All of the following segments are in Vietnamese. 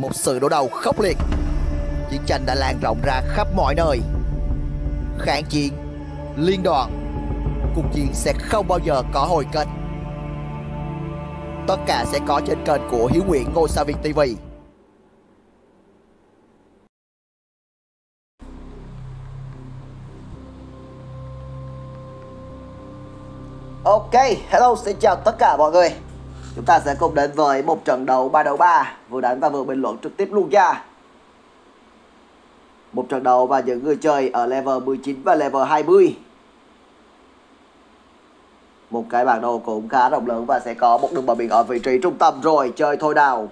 một sự đổ đầu khốc liệt. Chiến tranh đã lan rộng ra khắp mọi nơi. Kháng chiến, liên đoàn, cuộc chiến sẽ không bao giờ có hồi kết. Tất cả sẽ có trên kênh của Hiếu Nguyễn NSV TV. Ok, hello, xin chào tất cả mọi người. Chúng ta sẽ cùng đến với một trận đấu 3 đấu 3, vừa đánh và vừa bình luận trực tiếp luôn nha. Một trận đấu và những người chơi ở level 19 và level 20. Một cái bản đồ cũng khá rộng lớn và sẽ có một đường bờ biển ở vị trí trung tâm rồi. Chơi thôi nào.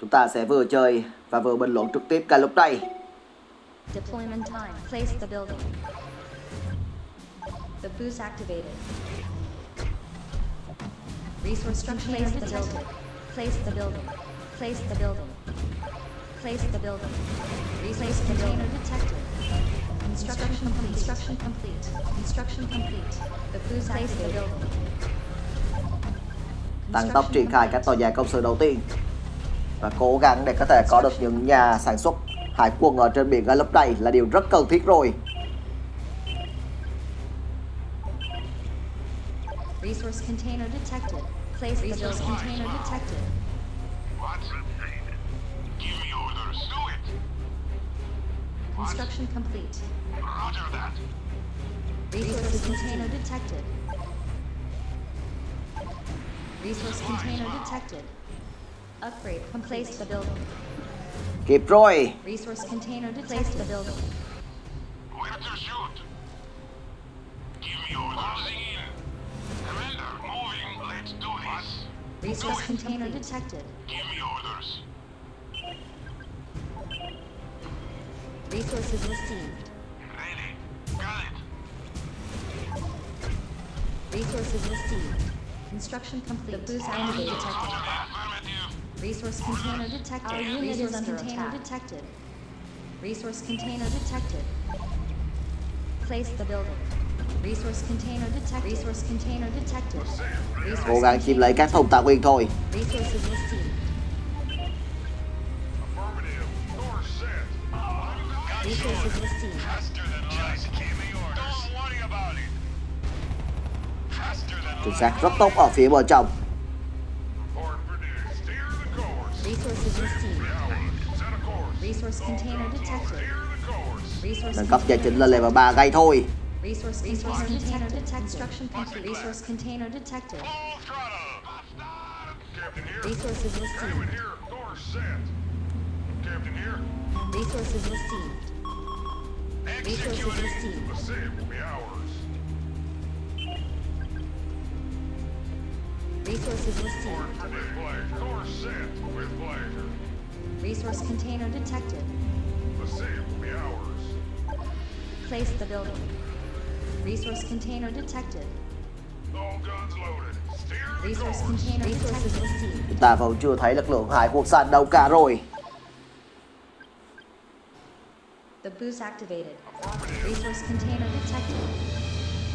Chúng ta sẽ vừa chơi và vừa bình luận trực tiếp cả lúc này. Deployment time. Place the building. The boost activated. Resource structure. Place the building. Place the building. Place the building. Place the building. Replace the container detected. Construction complete. Construction complete. Construction complete. The boost activated. Tăng tốc triển khai các tòa nhà công sự đầu tiên và cố gắng để có thể có được những nhà sản xuất hải quân ở trên biển ngay lúc này là điều rất cần thiết rồi. Resource container detected. Place the resource container detected. Give me orders to it. Construction complete. Roger that. Resource container detected. Resource container detected. Upgrade. Place the building. Kịp rồi. Resource container to place the building. Where to shoot? Give me orders in. Commander, moving. Let's do this. Resource container detected. Give me orders. Resources received. Ready. Got it. Resources received. Construction complete. The boost activated. Detected. Resource container detected. Our unit is under attack. Resource container detected. Place the building. Resource container detected. Resource container detected. Cố gắng chiếm lấy các thông tạc nguyên thôi. Resources received. Resources received. Chính xác rất tốt ở phía bờ trong. Nâng cấp gia chính lên level 3 ngay thôi. Resources received. Resource container detected. The save will be ours. Place the building. Resource container detected. All guns loaded. Resource container detected. Chúng ta vẫn chưa thấy lực lượng hải quân sẵn đâu cả rồi. The boost activated. Resource container detected.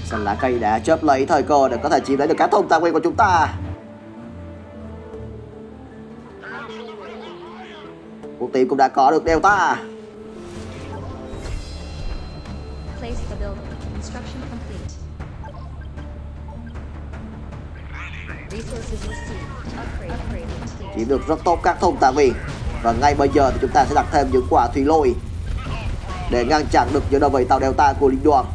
Xanh lá cây đã chớp lấy thời cơ để có thể chiếm lấy được các thông tài nguyên của chúng ta. Cuộc tìm cũng đã có được Delta. Chiếm được rất tốt các thông tài nguyên. Và ngay bây giờ thì chúng ta sẽ đặt thêm những quả thủy lôi để ngăn chặn được những đơn vị tàu Delta của Liên Đoàn.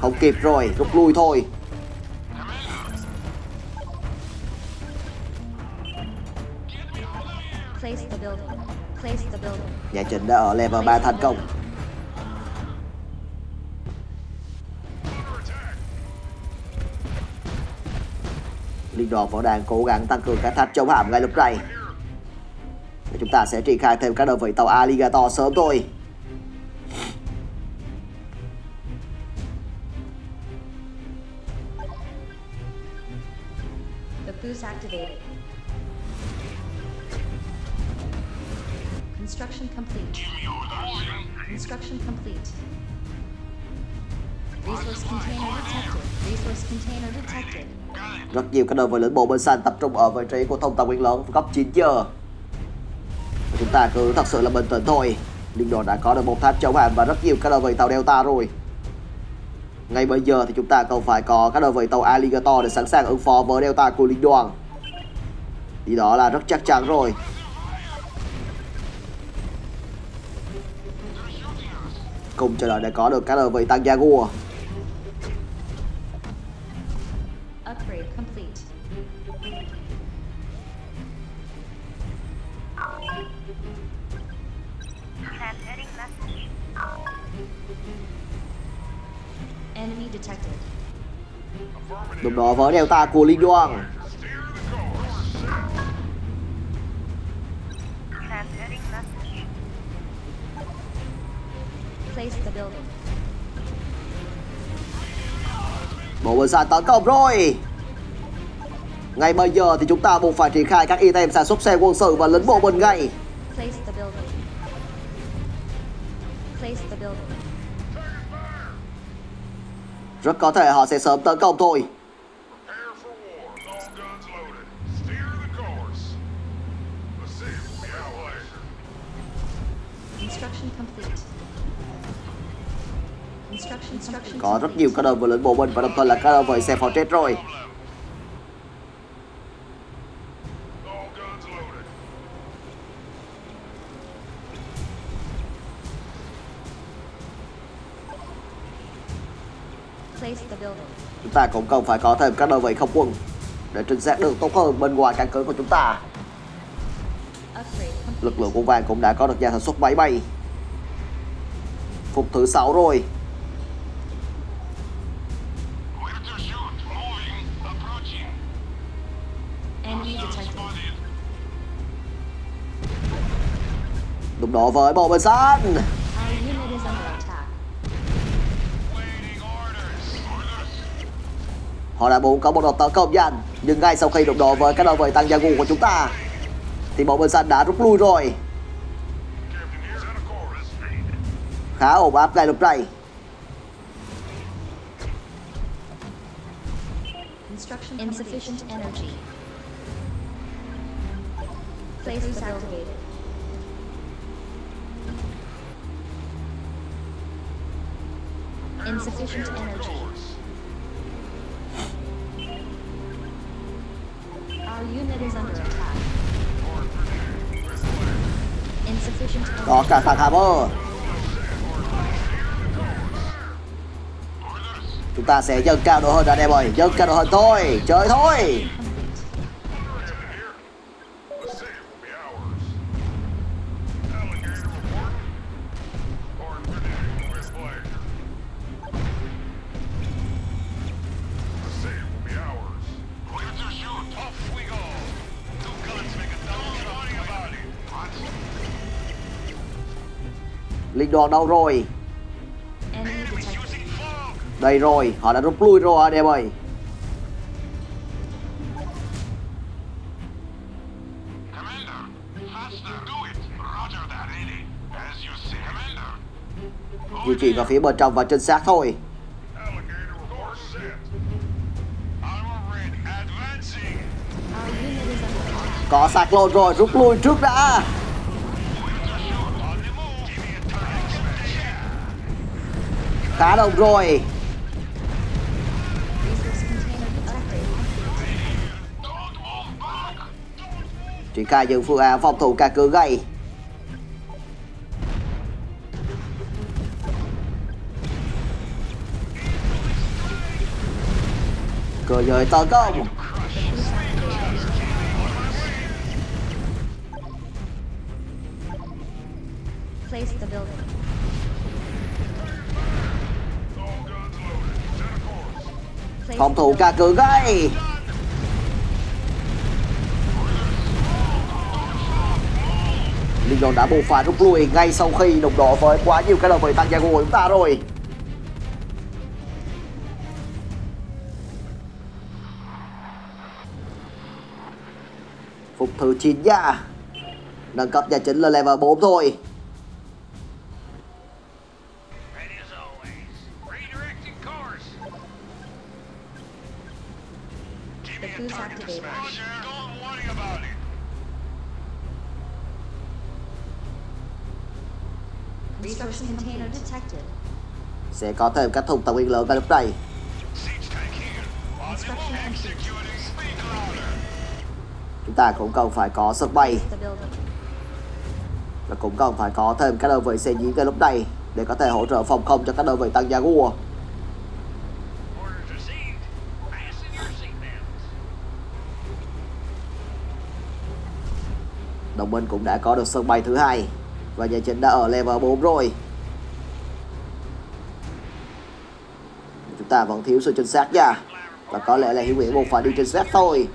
Không kịp rồi, rút lui thôi. Nhà chính đã ở level 3 thành công. Liên đoàn vẫn đang cố gắng tăng cường các tháp chống hạm ngay lúc này. Chúng ta sẽ triển khai thêm các đơn vị tàu Alligator sớm thôi. Boost activated. Construction complete. Construction complete. Resource container detected. Resource container detected. Rất nhiều các đơn vị lưỡng bộ bên xanh tập trung ở vị trí của thông tàu nguyên lớn góc 9 giờ. Và chúng ta cứ thật sự là bình tĩnh thôi. Liên đoàn đã có được một tháp chống hạm và rất nhiều các đơn vị tàu Delta rồi. Ngay bây giờ thì chúng ta cần phải có các đơn vị tàu Alligator để sẵn sàng ứng phó với Delta của Liên đoàn. Thì đó là rất chắc chắn rồi. Cùng chờ đợi để có được các đơn vị tăng Jaguar. Đúng đó với Delta của Liên Đoàn. Bộ bên sàn tấn công rồi. Ngay bây giờ thì chúng ta buộc phải triển khai các item sản xuất xe quân sự và lính bộ binh ngay. Rất có thể họ sẽ sớm tấn công thôi. Có rất nhiều các đơn vị lính bộ binh và đồng thời là các đơn vị xe pháo chết rồi. Chúng ta cũng cần phải có thêm các đơn vị không quân để trinh sát được tốt hơn bên ngoài căn cứ của chúng ta. Lực lượng của vàng cũng đã có được nhà sản xuất máy bay phục thứ 6 rồi. Đụng độ với bộ bên sân. Họ đã muốn có một đợt tấn công nhanh, nhưng ngay sau khi đụng độ với các đơn vị tăng Jaguar của chúng ta thì bộ bên xanh đã rút lui rồi. Khá ổn áp ngay lúc này. Có cả thằng Hammer. Chúng ta sẽ dâng cao độ hơn anh em ơi. Dâng cao độ hơn thôi. Chơi thôi. Liên đoàn đâu rồi? Đây rồi, họ đã rút lui rồi anh em ơi. Di chuyển vào phía bên trong và trinh sát thôi. Có Cyclone rồi, rút lui trước đã. Khá đông rồi. Triển khai những phương án phòng thủ căn cứ ngay. Cơ giới tấn công. Phòng thủ cả cứ gây. Liên đoàn đã buộc phải rút lui ngay sau khi đụng độ với quá nhiều cái đơn vị tăng Jaguar của chúng ta rồi. Phục thứ 9 nha. Nâng cấp nhà chính lên level 4 thôi. Sẽ có thêm các thùng tàu nguyên lượng ngay lúc này. Chúng ta cũng cần phải có sân bay và cũng cần phải có thêm các đơn vị xe nhí ngay lúc này để có thể hỗ trợ phòng không cho các đơn vị tăng gia gua. Đồng minh cũng đã có được sân bay thứ hai và nhà chính đã ở level 4 rồi. Chúng ta vẫn thiếu sự chính xác nha, và có lẽ là Hiếu Nguyễn buộc phải đi chính xác thôi.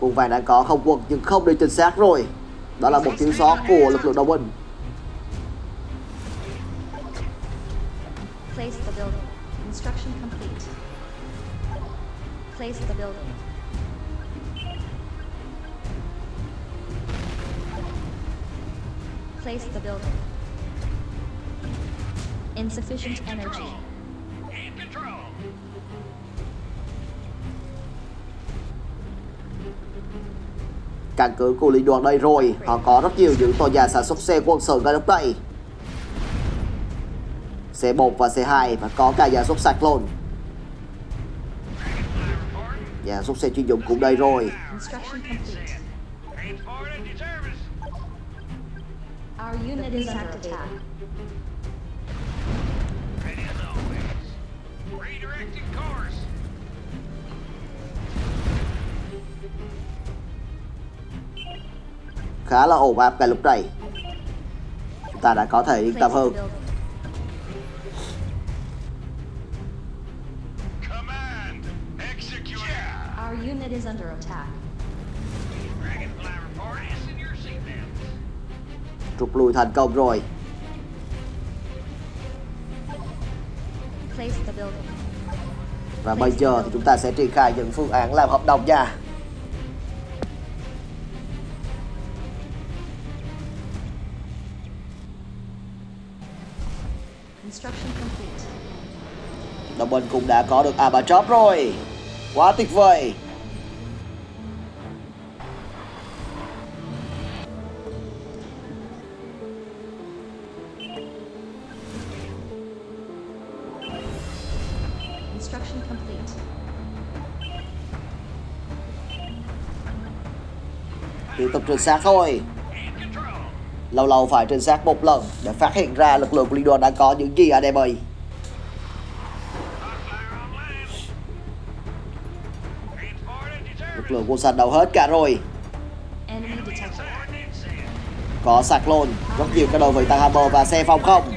Quân vàng đã có không quân nhưng không đi chính xác rồi. Đó là một thiếu sót của lực lượng đồng minh. Insufficient energy. Căn cứ của Liên Đoàn đây rồi. Họ có rất nhiều những tòa nhà sản xuất xe quân sự ngay lúc này. Xe 1 và xe 2 và có cả nhà xuất Cyclone. Nhà xuất xe chuyên dụng cũng đây rồi. Khá là ổn áp ngay lúc này. Chúng ta đã có thể yên tâm hơn. Rút lui thành công rồi. Và bây giờ thì chúng ta sẽ triển khai những phương án làm hợp đồng nha. Đồng minh cũng đã có được Abatrop rồi. Quá tuyệt vời. Tiếp tục trinh sát thôi. Lâu lâu phải trinh sát một lần để phát hiện ra lực lượng của Liên Đoàn đã có những gì ở đây bây. Lực lượng quân sạch đầu hết cả rồi. Có Cyclone, rất nhiều các đội vị tăng hammer và xe phòng không.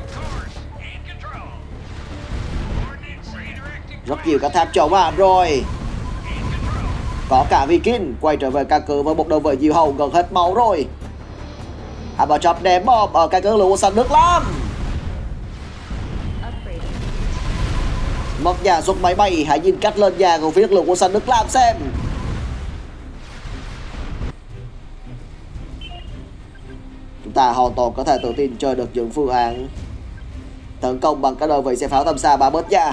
Rất nhiều các tháp chống hạm rồi. Có cả Viking quay trở về căn cứ với một đơn vị diều hầu gần hết máu rồi. Abatrop ném bom ở căn cứ lũ quân xanh nước lắm. Mất nhà xuất máy bay, hãy nhìn cách lên nhà của phía lực lượng quân xanh nước lam xem. Chúng ta hoàn toàn có thể tự tin chơi được những phương án tấn công bằng các đơn vị xe pháo tầm xa 3 mét nha.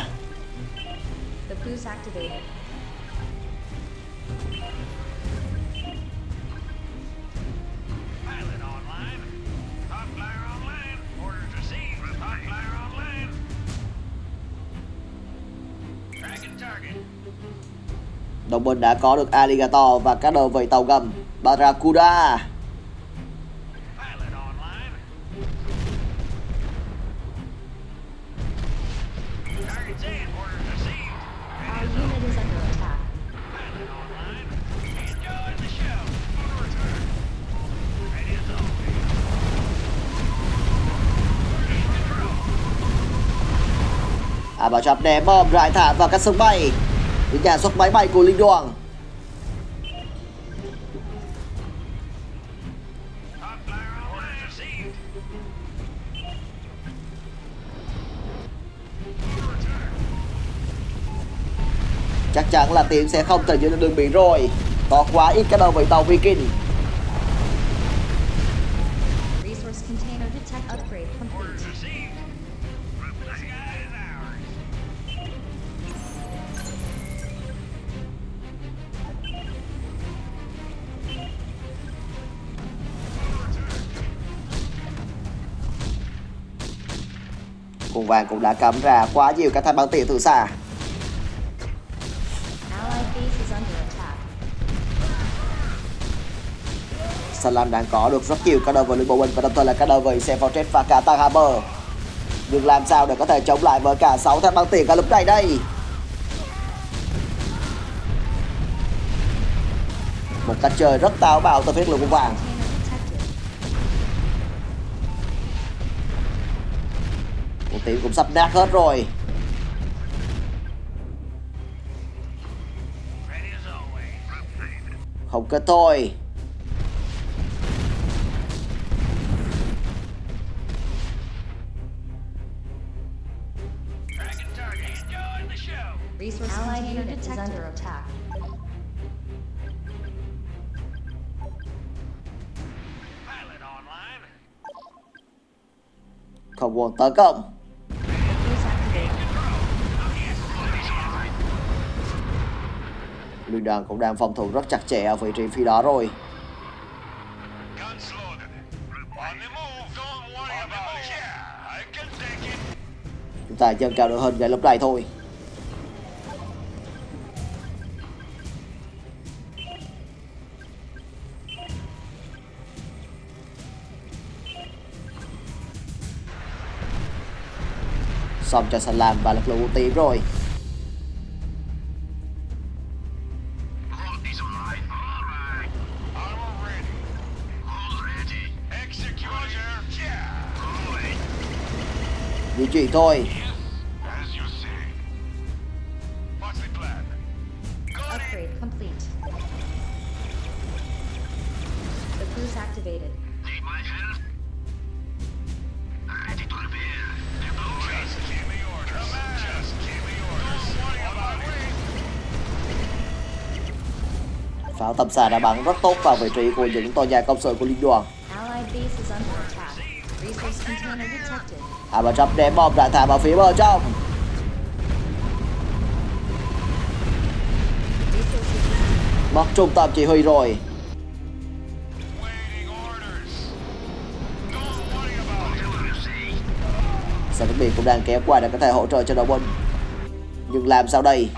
Đồng minh đã có được Alligator và các đơn vị tàu ngầm Barracuda. Abatrop ném bom rải thả vào các sân bay. Những nhà xuất máy bay của Liên Đoàn. Chắc chắn là tiếng sẽ không thể giữ được đường biển rồi. Còn quá ít các đơn vị tàu Viking. Cùng vàng cũng đã cắm ra quá nhiều các thanh bắn tỉa từ xa. Salam đang có được rất nhiều các đơn vị lưỡi bộ binh và đồng thời là các đơn vị xe pháo chết và cả tăng hammer. Nhưng làm sao để có thể chống lại với cả 6 thanh băng tỉa cả lúc này đây? Một cách chơi rất táo bạo từ phía lưỡi cung vàng. Một tiếng cũng sắp nát hết rồi. Không kết thôi. Không buồn tấn công. Liên đoàn cũng đang phòng thủ rất chặt chẽ ở vị trí phía đó rồi. Chúng ta dâng cao đội hình ngay lúc này thôi. Xong cho sàn làm và lực lượng ưu tiên rồi. Di chuyển thôi. Pháo tầm xa đã bắn rất tốt vào vị trí của những tòa nhà công sự của Liên Đoàn. A-300 ném bom lại thả vào phía bờ trong. Mất trung tâm chỉ huy rồi. Xe đặc biệt cũng đang kéo qua để có thể hỗ trợ cho đội binh. Nhưng làm sao đây?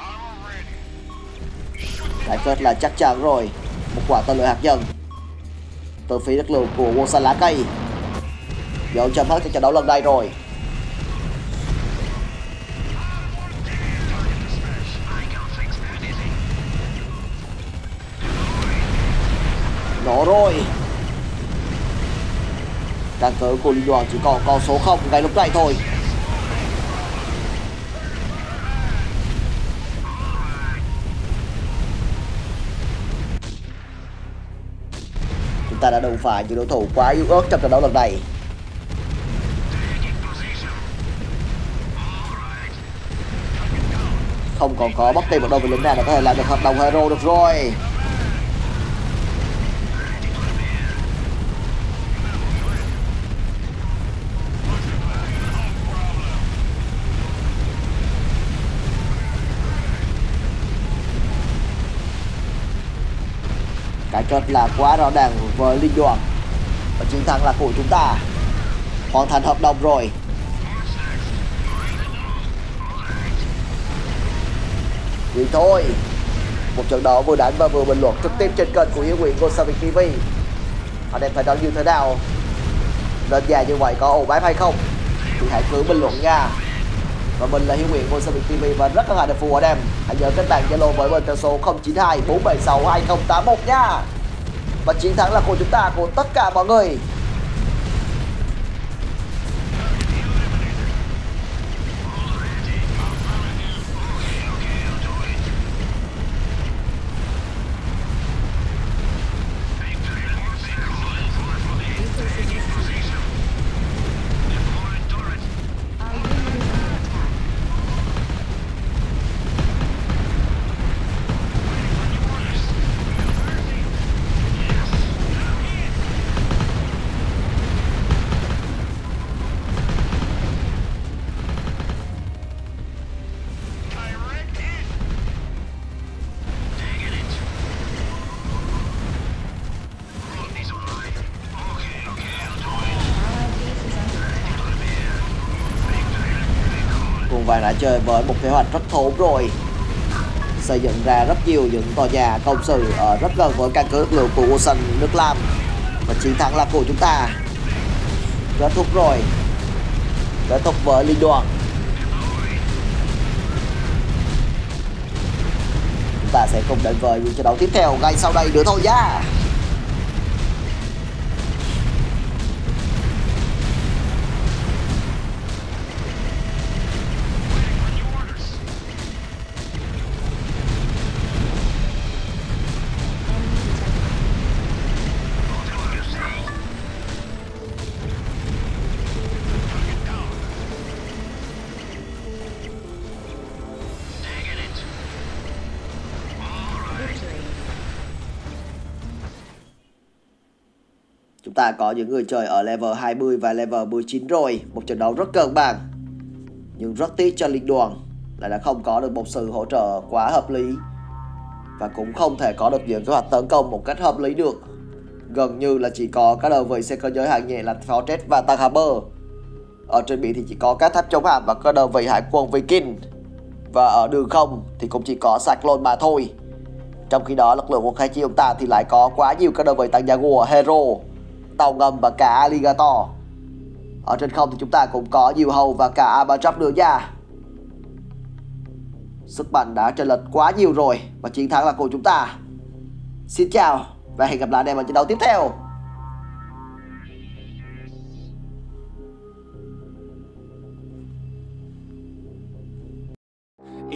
Đại kết là chắc chắn rồi. Một quả tên lửa hạt nhân từ phía đất lượng của quân xanh lá cây. Dẫu chấm hết cho trận đấu lần đây rồi. Nổ rồi. Căn cứ của Liên Đoàn chỉ còn con số 0 ngay lúc này thôi. Ta đã đụng phải những đối thủ quá yếu ớt trong trận đấu lần này. Không còn có bất kỳ một đơn vị lính nào để có thể làm được hợp đồng hero được rồi. Cái kết là quá rõ ràng với Liên Đoàn và chiến thắng là của chúng ta. Hoàn thành hợp đồng rồi. Vậy thôi, một trận đấu vừa đánh và vừa bình luận trực tiếp trên kênh của Hiếu Nguyễn NSV TV. Anh em phải đón như thế nào? Lên dài như vậy có ổ bám hay không? Thì hãy cứ bình luận nha. Và mình là Hiếu Nguyễn NSV TV và rất hân hạnh được phục vụ anh em. Hãy nhớ kết bạn Zalo với mình theo số 0924762081 nha. Và chiến thắng là của chúng ta, của tất cả mọi người. bạn đã chơi với một kế hoạch rất thốn rồi, xây dựng ra rất nhiều những tòa nhà công sự ở rất gần với căn cứ lực lượng của Wilson nước Lam, và chiến thắng là của chúng ta. Kết thúc rồi, kết thúc với Liên Đoàn. Chúng ta sẽ cùng đến với những trận đấu tiếp theo ngay sau đây nữa thôi nhá. Chúng ta có những người chơi ở level 20 và level 19 rồi. Một trận đấu rất cân bằng. Nhưng rất tiếc cho Liên Đoàn là đã không có được một sự hỗ trợ quá hợp lý, và cũng không thể có được những kế hoạch tấn công một cách hợp lý được. Gần như là chỉ có các đơn vị xe cơ giới hạng nhẹ là Fortress và Tank Hammer. Ở trên biển thì chỉ có các tháp chống hạm và các đơn vị hải quân Viking. Và ở đường không thì cũng chỉ có Cyclone mà thôi. Trong khi đó lực lượng của Kháng Chiến chúng ta thì lại có quá nhiều các đơn vị tăng Jaguar, Hero, tàu ngầm và cả Alligator. Ở trên không thì chúng ta cũng có nhiều hầu và cả Abarab nữa nha. Sức mạnh đã chênh lệch quá nhiều rồi, và chiến thắng là của chúng ta. Xin chào và hẹn gặp lại anh em ở trận đấu tiếp theo.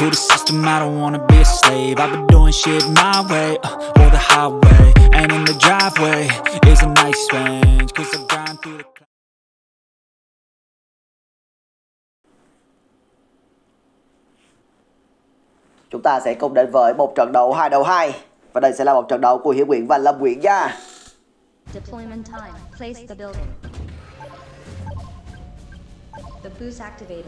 To the system, I don't wanna be a slave. I've been doing shit my way, or the highway. And in the driveway is a nice range, 'cause I grind through the... Chúng ta sẽ cùng đến với một trận đấu 2 đầu 2. Và đây sẽ là một trận đấu của Hiếu Nguyễn và Lâm Nguyễn nha. Deployment time. Place the building. The boost activated.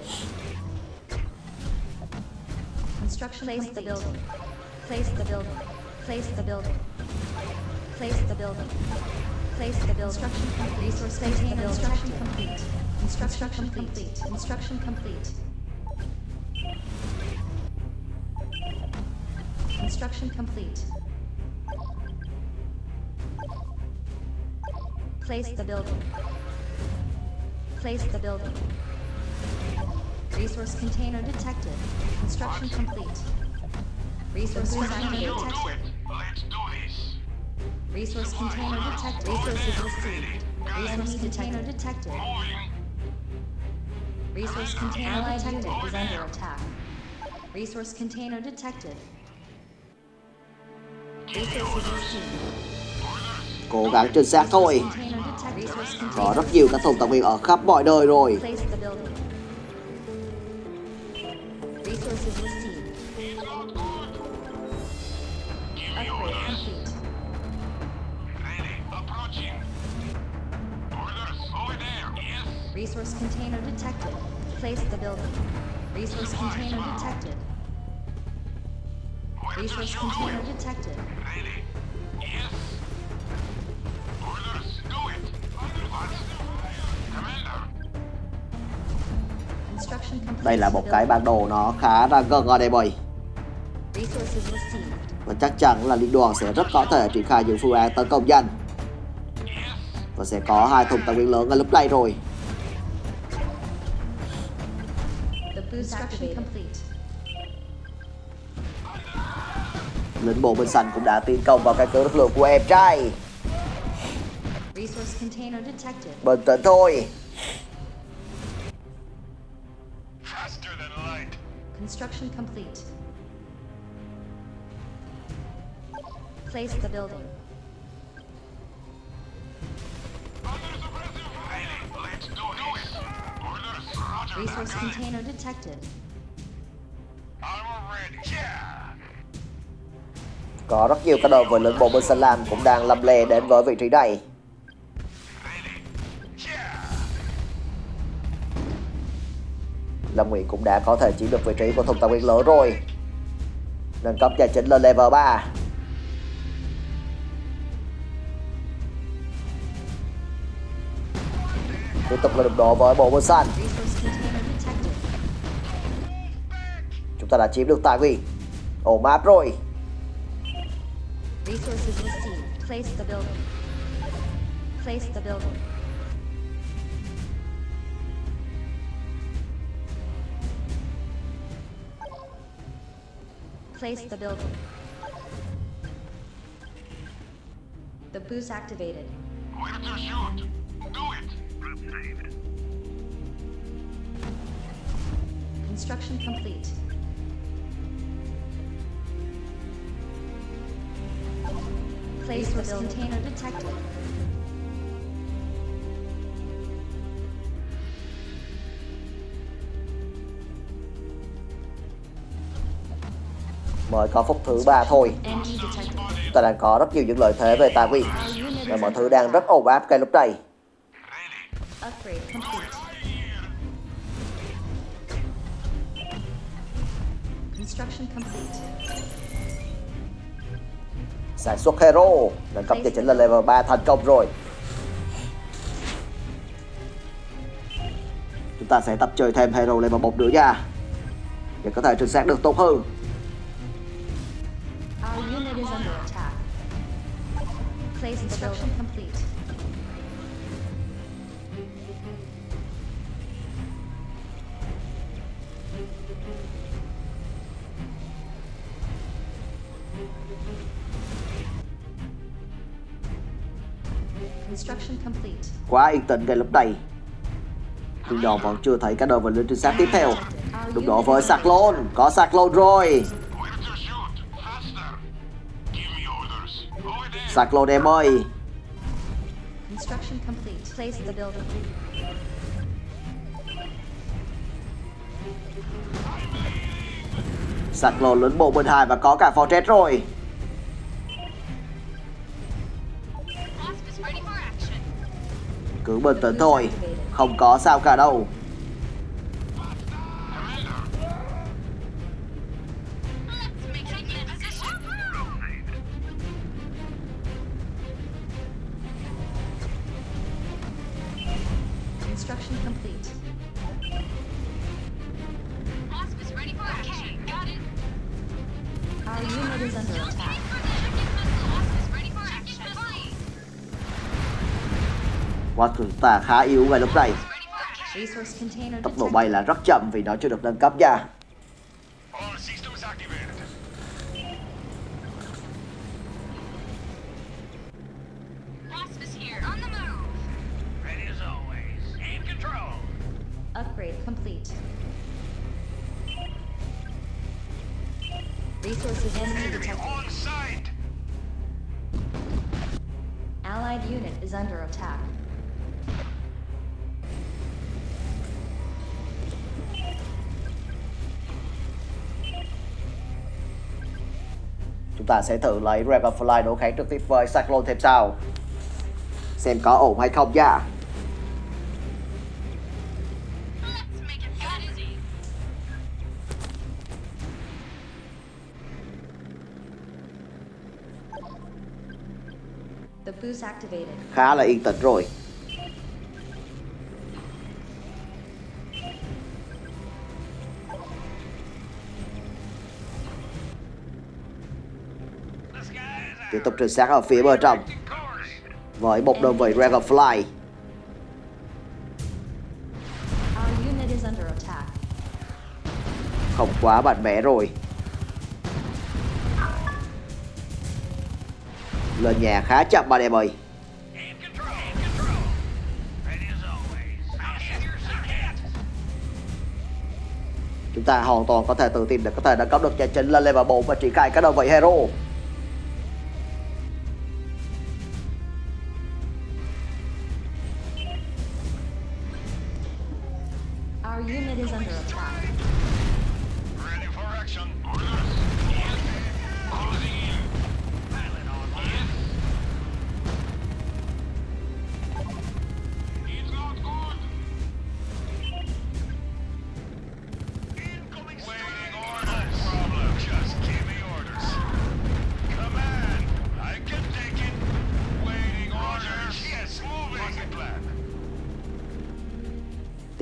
Construction. Place the building. Place the building. Place the building. Place the building. Place the building. Construction complete. Resource maintain. Construction complete. Construction complete. Construction complete. Construction complete. Place the building. Place the building. Resource container detected. Construction complete. Resource container detected. Let's do this. Resource container detected. Resources received. Resource container detected. Resource container detected. Is under attack. Resource container detected. Resources received. Cố gắng trinh sát thôi. Có rất nhiều các thùng tàu viên ở khắp mọi nơi rồi. Resources received. Upgrade complete. Ready. Approaching. Orders over there. Yes. Resource container detected. Place the building. Resource container detected. Resource container detected. Ready. Yes. Orders. Do it. Commander. Đây là một cái bản đồ nó khá là gần ở đây bởi, và chắc chắn là Liên Đoàn sẽ rất có thể triển khai những phương án tấn công nhanh, và sẽ có 2 thùng tài nguyên lớn ở lúc này rồi. Lính bộ bên xanh cũng đã tiến công vào căn cứ lực lượng của em trai. Bình tĩnh thôi. Construction complete. Place the building. Resource container detected. I'm ready. Yeah. Có rất nhiều các đội với lưỡng bộ bên sân Lam cũng đang lầm lề đến với vị trí này. Lâm Nguyễn cũng đã có thể chiếm được vị trí của thùng tài nguyên lửa rồi. Nâng cấp nhà chính lên level 3. Tiếp tục là đụng độ với bộ bên sân. Chúng ta đã chiếm được tài nguyên. Ồ mát rồi. Place the building. The boost activated. Where to shoot? Do it. Construction complete. Place the building. Container detected. Mới có phút thứ 3 thôi. Chúng ta đang có rất nhiều những lợi thế về tài nguyên và mọi thứ đang rất ồn ào ngay lúc này. Sản xuất hero nâng cấp chính là level 3 thành công rồi. Chúng ta sẽ tập chơi thêm hero level 1 nữa nha để có thể chính xác được tốt hơn. Construction complete. Construction complete. Quá yên tĩnh ngay lúc này. Liên Đoàn vẫn chưa thấy các đội vận lưới trinh sát tiếp theo. Đụng độ với Cyclone, có Cyclone rồi. Cyclone em ơi. Construction complete. Place the building. Cyclone lớn bộ bên 2 và có cả Fortress rồi. Cứ bình tĩnh thôi, không có sao cả đâu. Chúng ta khá yếu ngay lúc này. Tốc độ bay là rất chậm vì nó chưa được nâng cấp nha. Allied unit is under attack. Chúng ta sẽ thử lấy Dragonfly đối kháng trực tiếp với Cyclone thêm sau, xem có ổn hay không nha. Khá là yên tĩnh rồi. Tiếp tục trinh sát ở phía bên trong với một đơn vị Dragonfly. Không quá mạnh mẽ rồi. Lên nhà khá chậm bạn em ơi. Chúng ta hoàn toàn có thể tự tìm để có thể nâng cấp được nhà chính lên level 4 và triển khai các đơn vị hero.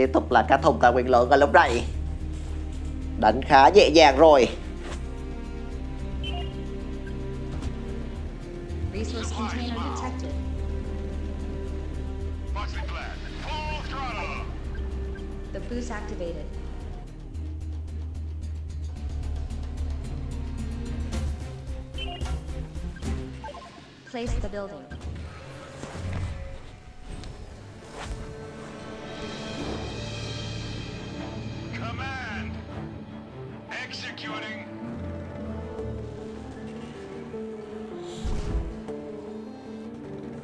tiếp tục là các thùng tài quyền lượng ở lúc này. Đánh khá dễ dàng rồi. Place the building. Command. Executing.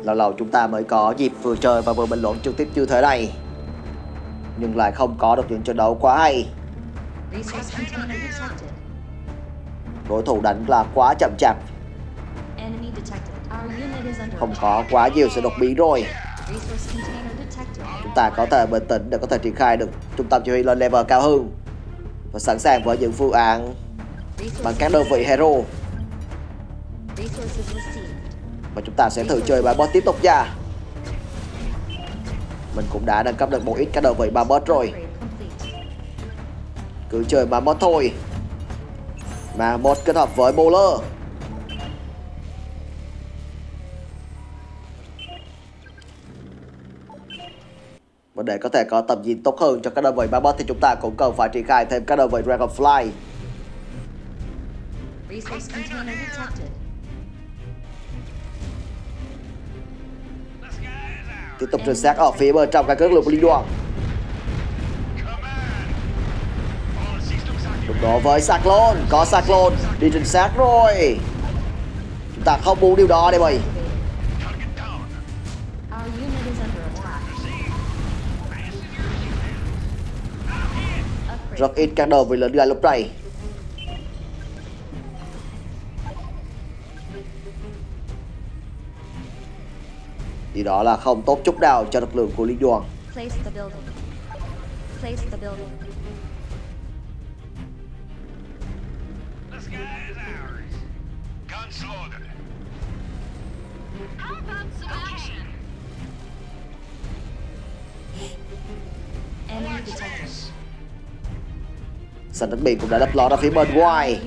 Lâu lâu chúng ta mới có dịp vừa chơi và vừa bình luận trực tiếp như thế này, nhưng lại không có được những trận đấu quá hay. Đối thủ đánh là quá chậm chạp, không có quá nhiều sự đột biến rồi. Chúng ta có thể bình tĩnh để có thể triển khai được trung tâm chỉ huy lên level cao hơn và sẵn sàng với những phương án bằng các đơn vị hero. Và chúng ta sẽ thử chơi bài boss tiếp tục nha. Mình cũng đã nâng cấp được một ít các đơn vị bài boss rồi. Cứ chơi bài boss thôi. Mà boss kết hợp với bowler. Và để có thể có tầm nhìn tốt hơn cho các đơn vị Barbot thì chúng ta cũng cần phải triển khai thêm các đơn vị Dragonfly. Tiếp tục trinh sát ở phía bên trong căn cứ lục Liên Đoàn. Đụng độ với Cyclone, có Cyclone đi trinh sát rồi. Chúng ta không muốn điều đó đây mày. Rất ít các đơn vị lớn ngay lúc này. Thì đó là không tốt chút nào cho lực lượng của Liên Đoàn. Sảnh đánh biển cũng đã đập lọt ra phía bên ngoài.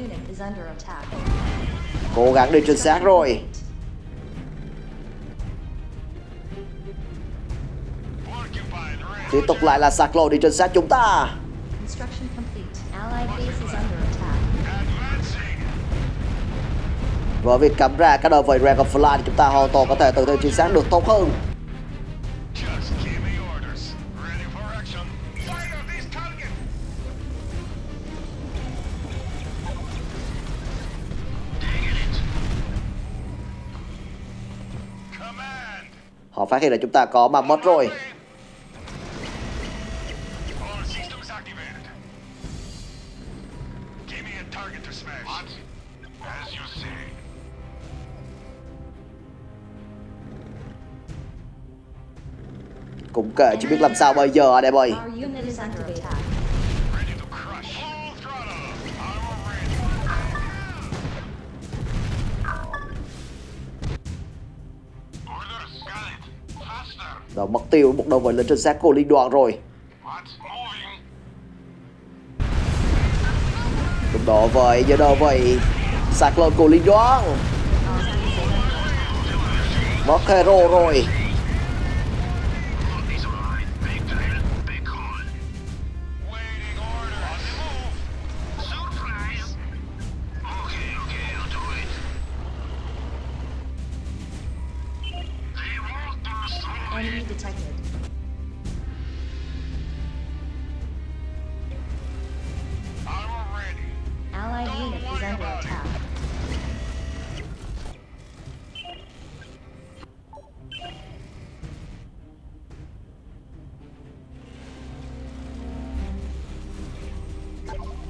Cố gắng đi trinh sát rồi. Tiếp tục lại là Cyclone đi trinh sát chúng ta. Với việc cắm ra các đơn vị Dragonfly thì chúng ta hoàn toàn có thể tự tin trinh sát được tốt hơn. Họ phát hiện là chúng ta có mà mất rồi. Cũng kệ chứ biết làm sao bây giờ anh em ơi. Rồi mất tiêu một đầu với lên trinh sát của Liên Đoàn rồi. Đúng đó vậy, giờ đâu vậy Cyclone của Liên Đoàn. Mất hero rồi.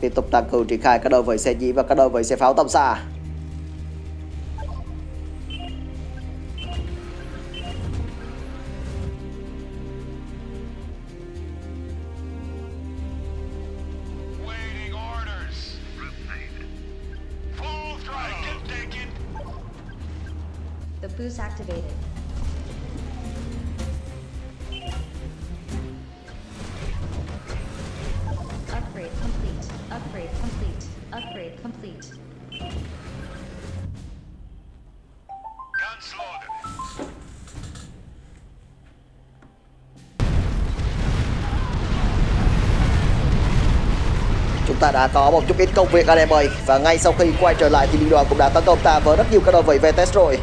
Tiếp tục tăng cường triển khai các đơn vị xe nhí và các đơn vị xe pháo tầm xa. ta đã có một chút ít công việc anh em ơi. Và ngay sau khi quay trở lại thì Liên Đoàn cũng đã tấn công ta với rất nhiều các đơn vị về test rồi.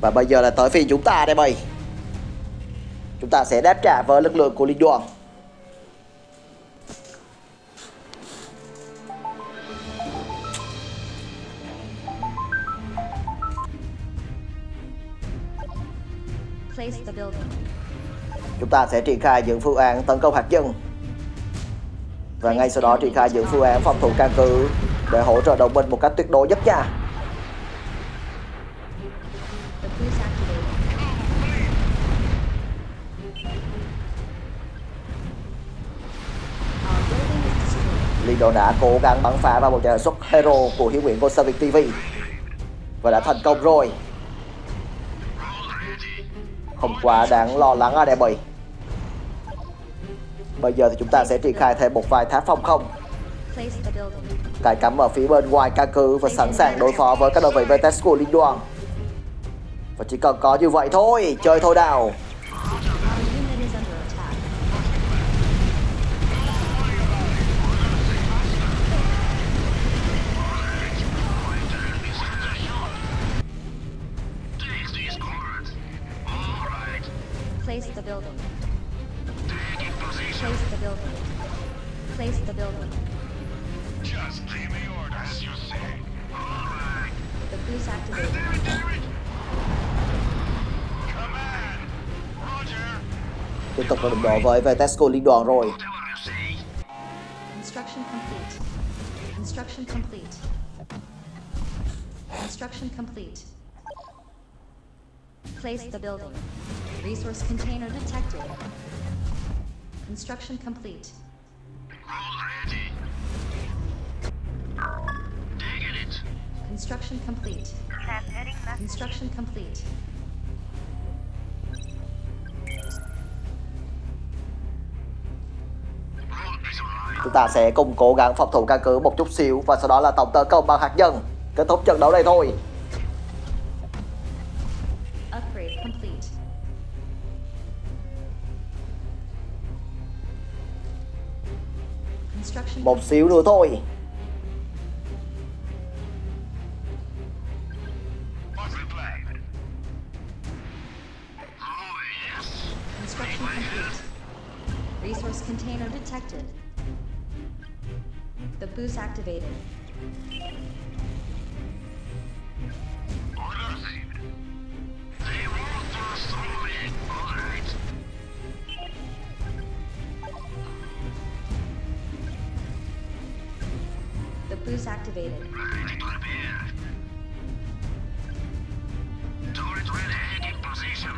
Và bây giờ là tới phiên chúng ta đây mày. Chúng ta sẽ đáp trả với lực lượng của Liên Đoàn. Chúng ta sẽ triển khai những phương án tấn công hạt nhân. Và ngay sau đó triển khai những phương án phòng thủ căn cứ để hỗ trợ đồng minh một cách tuyệt đối nhất nha. Liên Đoàn đã cố gắng bắn phá vào một nhà xuất hero của Hiếu Nguyễn của NSV TV và đã thành công rồi. Không quá đáng lo lắng ở đây bầy. Bây giờ thì chúng ta sẽ triển khai thêm một vài tháp phòng không, cài cắm ở phía bên ngoài căn cứ và sẵn sàng đối phó với các đơn vị VTS của Liên Đoàn. Và chỉ cần có như vậy thôi, chơi thôi nào. Tiếp tục đồng đội với Vesco Liên Đoàn rồi. Instruction complete. Instruction complete. Instruction complete. Place the building. Resource container detected. Construction complete. Ready. Digging it. Construction complete. Construction complete. Chúng ta sẽ cùng cố gắng phòng thủ căn cứ một chút xíu và sau đó là tổng tấn công bằng hạt nhân. Kết thúc trận đấu này thôi. Một xíu nữa thôi. Resource container detected. The boost activated. Boost activated. Turret ready in position.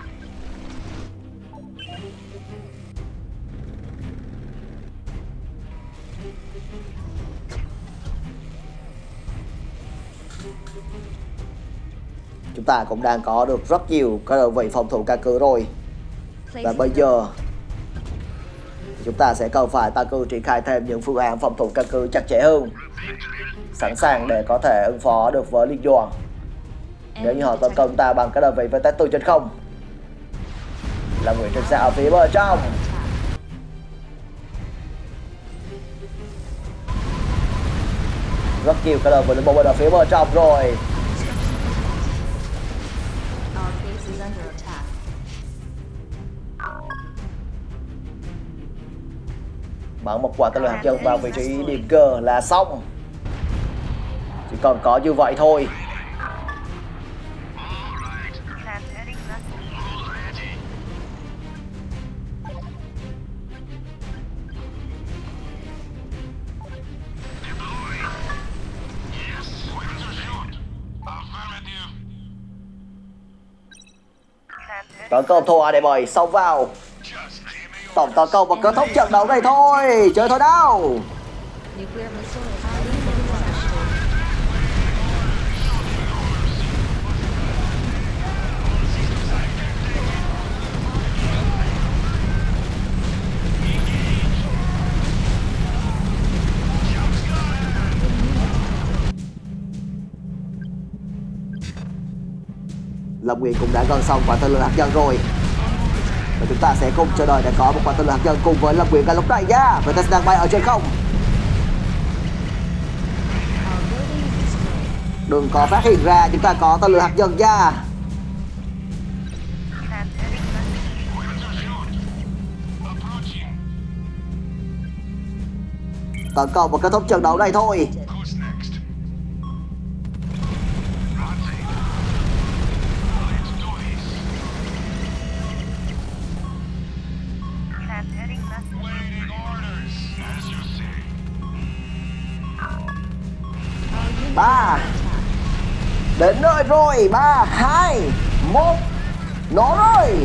Chúng ta cũng đang có được rất nhiều các đơn vị phòng thủ căn cứ rồi. Và bây giờ chúng ta sẽ cần phải tăng cường triển khai thêm những phương án phòng thủ căn cứ chặt chẽ hơn, sẵn sàng để có thể ứng phó được với Liên Đoàn nếu như họ tấn công ta bằng các đơn vị với test từ trên không. Là người trực ở phía bên trong. Rất nhiều các đơn vị lên bộ bên ở phía bên trong rồi. Bắn một quả tên lửa hạt nhân vào vị trí điểm cờ là xong. Chỉ còn có như vậy thôi. Có cầu thua để bởi xông vào tổng tấn công và kết thúc trận đấu này thôi. Chơi thôi đâu. Lâm Nguyễn cũng đã gần xong quả tên lửa hạt nhân rồi. Và chúng ta sẽ cùng chờ đợi để có một quả tên lửa hạt nhân cùng với Lâm Nguyễn ngay lúc này nha. Và ta đang bay ở trên không. Đừng có phát hiện ra chúng ta có tên lửa hạt nhân nha. Tấn công và kết thúc trận đấu này thôi. Đến nơi rồi, 3, 2, 1, nó rồi.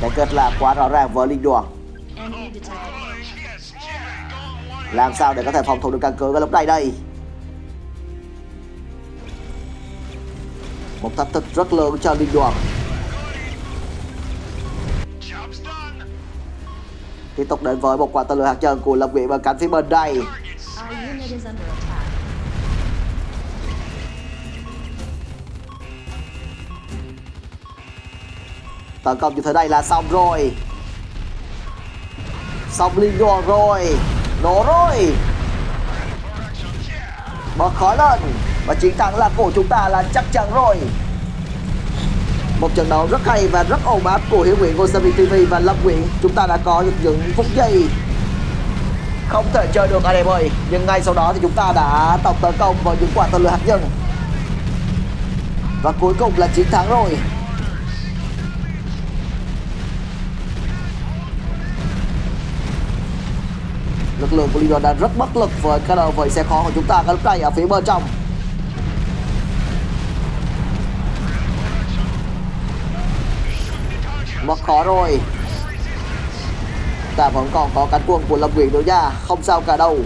Cái kết là quá rõ ràng với Liên Đoàn. Làm sao để có thể phòng thủ được căn cứ ngay lúc này đây? Một thách thức rất lớn cho Liên Đoàn. Tiếp tục đến với một quả tên lửa hạt nhân của Lâm Nguyễn và cánh phía bên đây. Tấn công như thế này là xong rồi. Xong Liên Đoàn rồi. Nó rồi. Bật khói lên. Và chiến thắng là của chúng ta là chắc chắn rồi. Một trận đấu rất hay và rất ồn ào của Hiếu Nguyễn, NSV TV và Lâm Nguyễn. Chúng ta đã có những phút giây không thể chơi được anh em ơi. Nhưng ngay sau đó thì chúng ta đã tổng tấn công vào những quả tên lửa hạt nhân. Và cuối cùng là chiến thắng rồi. Lực lượng của Liên Đoàn đã rất bất lực với cái đầu với xe khó của chúng ta ngay lúc này ở phía bên trong. Mất khó rồi. Ta vẫn còn có cánh quân của Lâm Nguyễn nữa nha. Không sao cả đâu.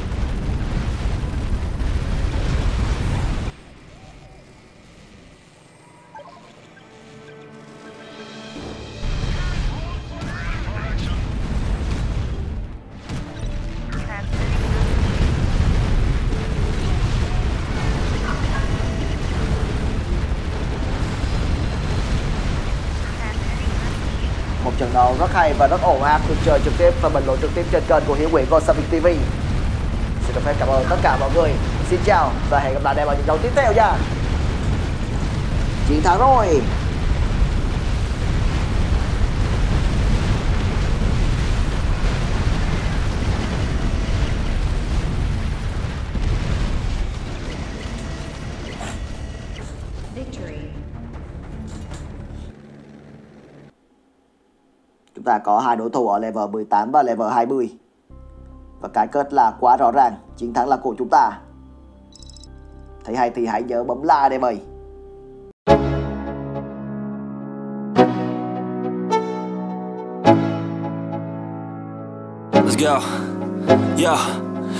Trận đấu rất hay và rất ồn ào, được chơi trực tiếp và bình luận trực tiếp trên kênh của Hiếu Nguyễn, NSV TV. Xin được phép cảm ơn tất cả mọi người. Xin chào và hẹn gặp lại em ở những đấu tiếp theo nha. Chiến thắng rồi. Chúng ta có hai đối thủ ở level 18 và level 20. Và cái kết là quá rõ ràng, chiến thắng là của chúng ta. Thấy hay thì hãy nhớ bấm like đây mời. Let's go. Yeah.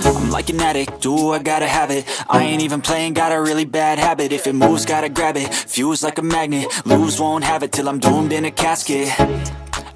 I'm like an addict, do I gotta have it. I ain't even playing, got a really bad habit. If it moves, gotta grab it, fuse like a magnet. Lose, won't have it till I'm doomed in a casket.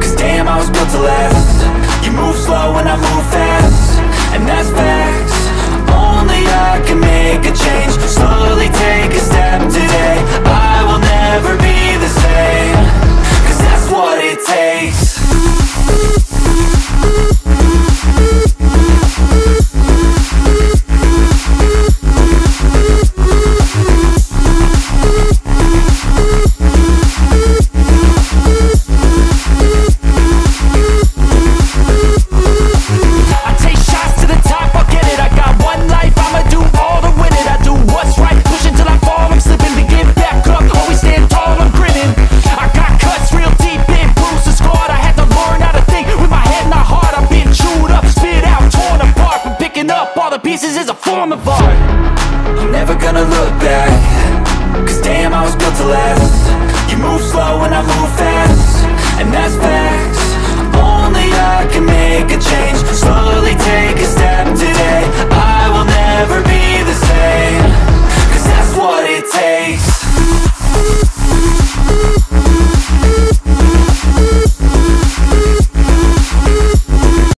Cause damn, I was built to last. You move slow and I move fast. And that's facts. Only I can make a change. Slowly take a step today. I will never be the same. Cause that's what it takes. last